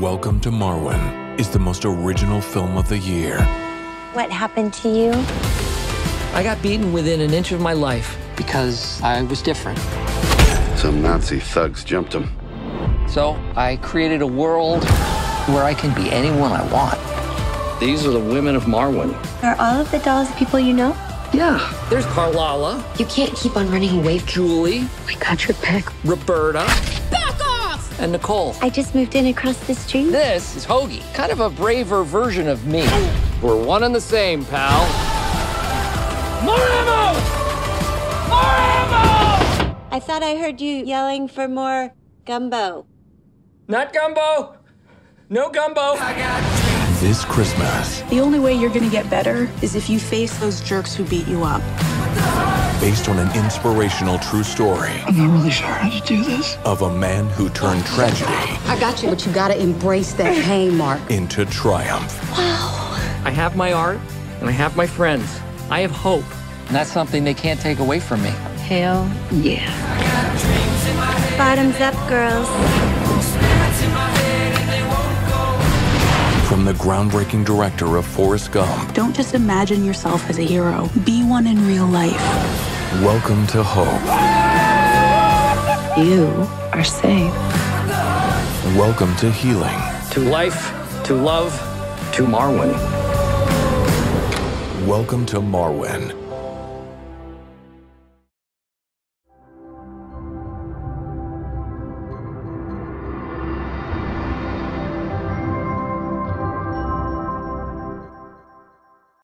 Welcome to Marwen is the most original film of the year. What happened to you? I got beaten within an inch of my life because I was different. Some Nazi thugs jumped him. So I created a world where I can be anyone I want. These are the women of Marwen. Are all of the dolls the people you know? Yeah. There's Carlotta. You can't keep on running away. Julie. I got your back. Roberta. Back off! And Nicole. I just moved in across the street. This is Hoagie. Kind of a braver version of me. We're one and the same, pal. More ammo! More ammo! I thought I heard you yelling for more gumbo. Not gumbo! No gumbo! I got you. This Christmas. The only way you're gonna get better is if you face those jerks who beat you up. Based on an inspirational true story. I'm not really sure how to do this. Of a man who turned tragedy. I got you, but you gotta embrace that pain, Mark. Into triumph. Wow. I have my art, and I have my friends. I have hope. And that's something they can't take away from me. Hell yeah. Bottoms up, girls. From the groundbreaking director of Forrest Gump. Don't just imagine yourself as a hero. Be one in real life. Welcome to hope. You are safe. Welcome to healing. To life, to love, to Marwen. Welcome to Marwen.